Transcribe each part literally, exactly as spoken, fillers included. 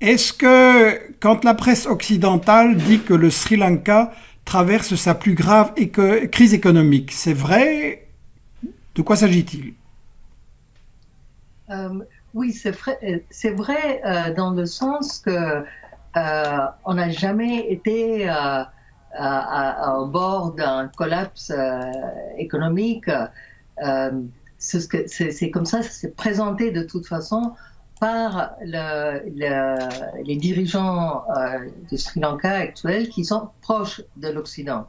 Est-ce que, quand la presse occidentale dit que le Sri Lanka traverse sa plus grave éco- crise économique, c'est vrai? De quoi s'agit-il? euh, Oui, c'est vrai, c'est vrai euh, dans le sens que euh, on n'a jamais été euh, à, à, au bord d'un collapse euh, économique. Euh, c'est comme ça, c'est présenté de toute façon par le, le, les dirigeants euh, du Sri Lanka actuels qui sont proches de l'Occident.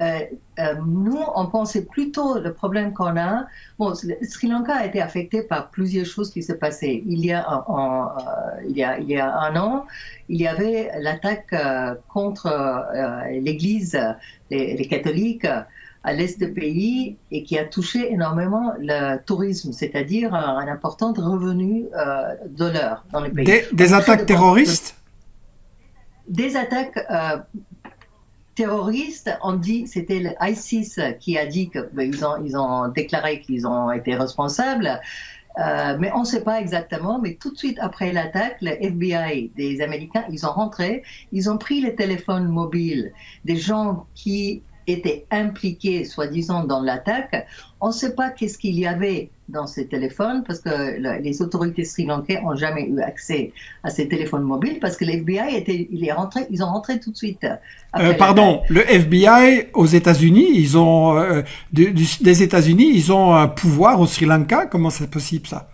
Euh, euh, nous, on pensait plutôt le problème qu'on a. Bon, le Sri Lanka a été affecté par plusieurs choses qui s'est passées. Il y a un, un, euh, il y a, il y a un an, il y avait l'attaque euh, contre euh, l'Église, les, les catholiques, à l'est du pays, et qui a touché énormément le tourisme, c'est-à-dire un important revenu euh, dollar dans les pays. Des, des attaques terroristes de, Des attaques euh, terroristes, on dit, c'était l'I S I S qui a dit que, ben, ils, ont, ils ont déclaré qu'ils ont été responsables, euh, mais on ne sait pas exactement, mais tout de suite après l'attaque, le F B I des Américains, ils ont rentré, ils ont pris les téléphones mobiles des gens qui étaient impliqués, soi-disant, dans l'attaque. On ne sait pas qu'est-ce qu'il y avait dans ces téléphones, parce que les autorités sri-lankaises n'ont jamais eu accès à ces téléphones mobiles, parce que le F B I, était, il est rentré, ils ont rentré tout de suite. Euh, pardon, le F B I aux États-Unis, ils ont euh, du, du, des États-Unis, ils ont un pouvoir au Sri Lanka. Comment c'est possible, ça?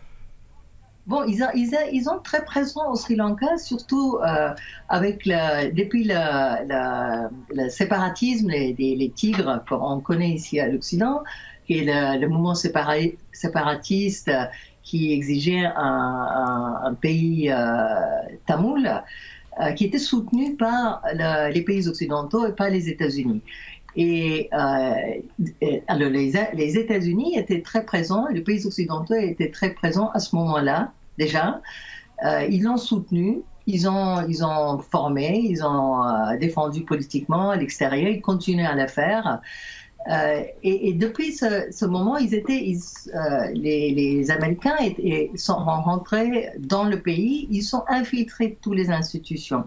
Bon, ils, a, ils, a, ils ont très présent au Sri Lanka, surtout euh, avec le, depuis le, le, le séparatisme des les, les tigres qu'on connaît ici à l'Occident, et le, le mouvement sépara, séparatiste qui exigeait un, un, un pays euh, tamoul, euh, qui était soutenu par le, les pays occidentaux et pas les États-Unis. Et euh, alors les, les États-Unis étaient très présents, les pays occidentaux étaient très présents à ce moment-là. Déjà, euh, ils l'ont soutenu, ils ont, ils ont formé, ils ont euh, défendu politiquement à l'extérieur, ils continuent à le faire. Euh, et, et depuis ce, ce moment, ils étaient, ils, euh, les, les Américains étaient, sont rentrés dans le pays, ils sont infiltrés toutes les institutions.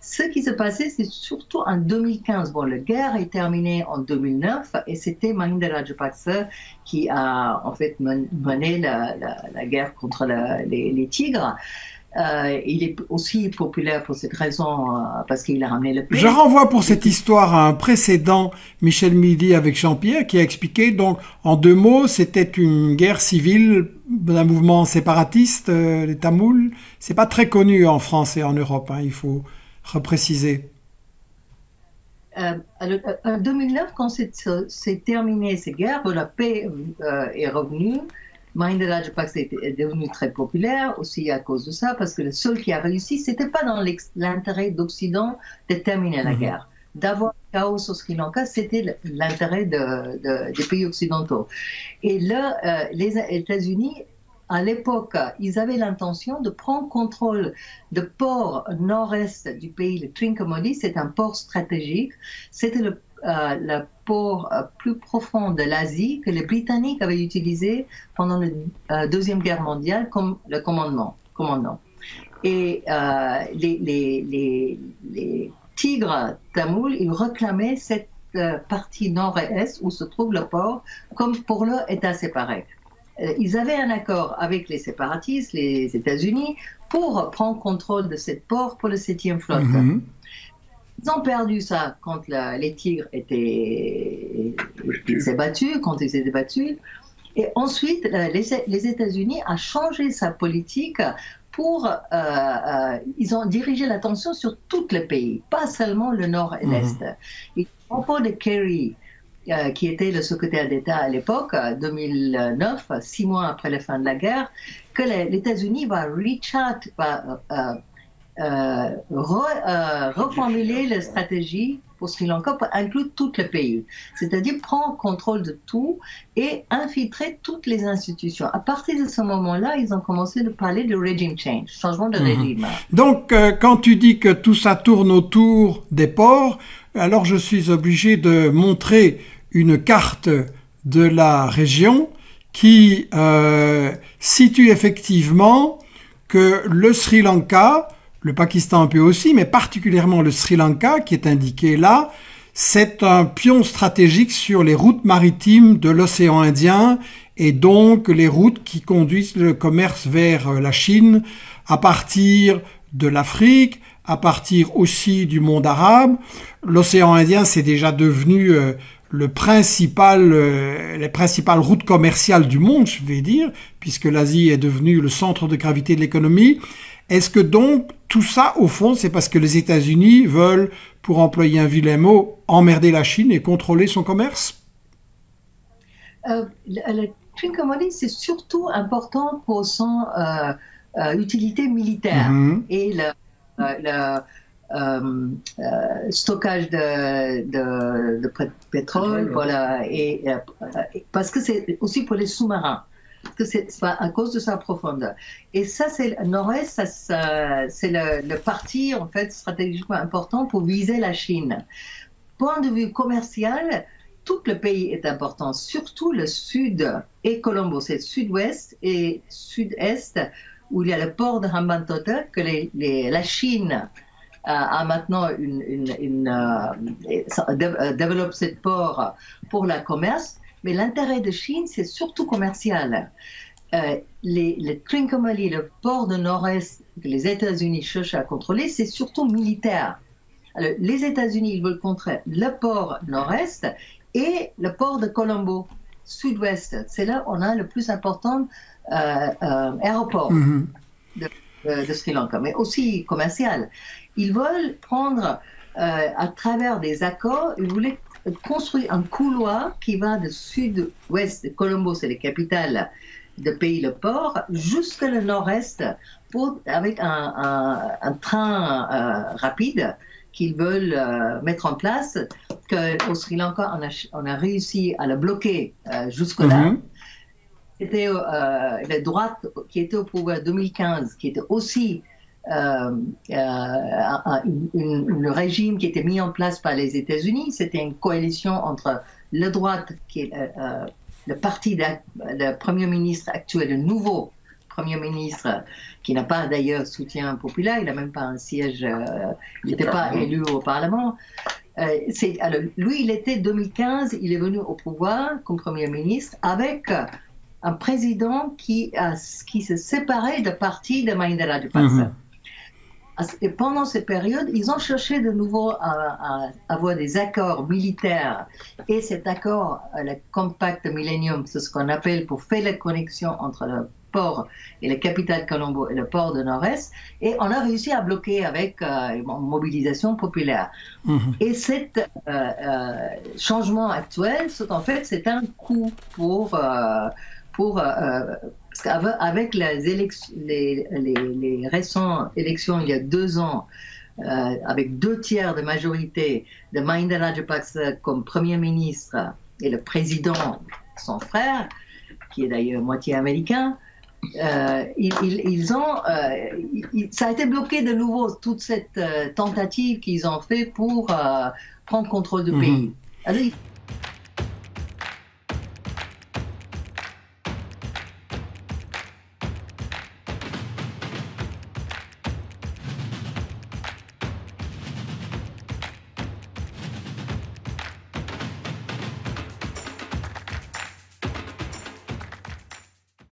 Ce qui s'est passé, c'est surtout en deux mille quinze. Bon, la guerre est terminée en deux mille neuf et c'était Mahinda Rajapaksa qui a en fait mené la, la, la guerre contre la, les, les tigres. Euh, il est aussi populaire pour cette raison, euh, parce qu'il a ramené le pays. Je renvoie pour cette histoire à un précédent, Michel Midi avec Jean-Pierre, qui a expliqué, donc, en deux mots, c'était une guerre civile d'un mouvement séparatiste, euh, les Tamouls. C'est pas très connu en France et en Europe, hein, il faut repréciser. Euh, alors, en deux mille neuf, quand c'est terminé ces guerres, la paix euh, est revenue. Mahinda Rajapaksa est devenu très populaire aussi à cause de ça, parce que le seul qui a réussi, ce n'était pas dans l'intérêt d'Occident de terminer la guerre. D'avoir le chaos au Sri Lanka, c'était l'intérêt de, de, des pays occidentaux. Et là, euh, les États-Unis, à l'époque, ils avaient l'intention de prendre contrôle de ports nord-est du pays, le Trincomalee, c'est un port stratégique, c'était le Euh, le port euh, plus profond de l'Asie que les Britanniques avaient utilisé pendant la euh, Deuxième Guerre mondiale comme le commandement. commandant. Et euh, les, les, les, les tigres tamouls, ils réclamaient cette euh, partie nord et est où se trouve le port comme pour leur État séparé. Euh, ils avaient un accord avec les séparatistes, les États-Unis, pour prendre contrôle de cette port pour la septième flotte. Mm-hmm. Ils ont perdu ça quand la, les tigres étaient battus, quand ils étaient battus. Et ensuite, les, les États-Unis ont changé sa politique pour... Euh, euh, ils ont dirigé l'attention sur tout le pays, pas seulement le nord et l'est. Mmh. Et au propos de Kerry, euh, qui était le secrétaire d'État à l'époque, deux mille neuf, six mois après la fin de la guerre, que les États-Unis va reach out, va... Euh, Euh, re, euh, reformuler la stratégie pour Sri Lanka pour inclure tout le pays, c'est-à-dire prendre contrôle de tout et infiltrer toutes les institutions. À partir de ce moment-là, ils ont commencé de parler de regime change, changement de régime. Mmh. Donc, euh, quand tu dis que tout ça tourne autour des ports, alors je suis obligé de montrer une carte de la région qui euh, situe effectivement que le Sri Lanka, le Pakistan un peu aussi, mais particulièrement le Sri Lanka qui est indiqué là. C'est un pion stratégique sur les routes maritimes de l'océan Indien et donc les routes qui conduisent le commerce vers la Chine à partir de l'Afrique, à partir aussi du monde arabe. L'océan Indien, c'est déjà devenu le principal, les principales routes commerciales du monde, je vais dire, puisque l'Asie est devenue le centre de gravité de l'économie. Est-ce que donc tout ça, au fond, c'est parce que les États-Unis veulent, pour employer un vilain mot, emmerder la Chine et contrôler son commerce? euh, Le, le Trincomalee, c'est surtout important pour son euh, euh, utilité militaire mm-hmm. et le, euh, le euh, euh, stockage de, de, de pétrole, mm-hmm. voilà, et, euh, parce que c'est aussi pour les sous-marins. Que c'est à cause de sa profondeur. Et ça, c'est le nord-est, c'est le, le parti en fait stratégiquement important pour viser la Chine. Point de vue commercial, tout le pays est important, surtout le sud et Colombo, c'est sud-ouest et sud-est où il y a le port de Hambantota que les, les, la Chine euh, a maintenant une, une, une, euh, dé, euh, développe ce port pour le commerce. Mais l'intérêt de Chine, c'est surtout commercial. Euh, les, le Trincomalee, le port de nord-est que les États-Unis cherchent à contrôler, c'est surtout militaire. Alors, les États-Unis veulent contrôler le port nord-est et le port de Colombo, sud-ouest. C'est là où on a le plus important euh, euh, aéroport mm-hmm. de, euh, de Sri Lanka, mais aussi commercial. Ils veulent prendre, euh, à travers des accords, ils voulaient construit un couloir qui va de sud-ouest, Colombo, c'est la capitale de pays le port, jusqu'à le nord-est avec un, un, un train euh, rapide qu'ils veulent euh, mettre en place. Que, au Sri Lanka, on a, on a réussi à le bloquer euh, jusque-là. Mm-hmm. C'était euh, la droite qui était au pouvoir en deux mille quinze, qui était aussi Euh, euh, le régime qui était mis en place par les États-Unis, c'était une coalition entre la droite, qui est euh, le parti du Premier ministre actuel, le nouveau Premier ministre, qui n'a pas d'ailleurs soutien populaire, il n'a même pas un siège, euh, il n'était pas élu au Parlement. Euh, alors, lui, il était deux mille quinze, il est venu au pouvoir comme Premier ministre avec un président qui, a, qui se séparait de parti de Mahinda Rajapaksa. Mmh. Et pendant cette période, ils ont cherché de nouveau à, à, à avoir des accords militaires. Et cet accord, le Compact Millennium, c'est ce qu'on appelle pour faire la connexion entre le port et la capitale Colombo et le port de Nord-Est. Et on a réussi à bloquer avec euh, une mobilisation populaire. Mmh. Et cet euh, euh, changement actuel, en fait, c'est un coup pour... Euh, Pour, euh, avec les, élections, les, les, les récentes élections il y a deux ans, euh, avec deux tiers de majorité de Mahinda Rajapaksa comme Premier ministre et le président, son frère, qui est d'ailleurs moitié américain, euh, ils, ils, ils ont, euh, ça a été bloqué de nouveau, toute cette euh, tentative qu'ils ont fait pour euh, prendre contrôle du pays. Mmh. Alors,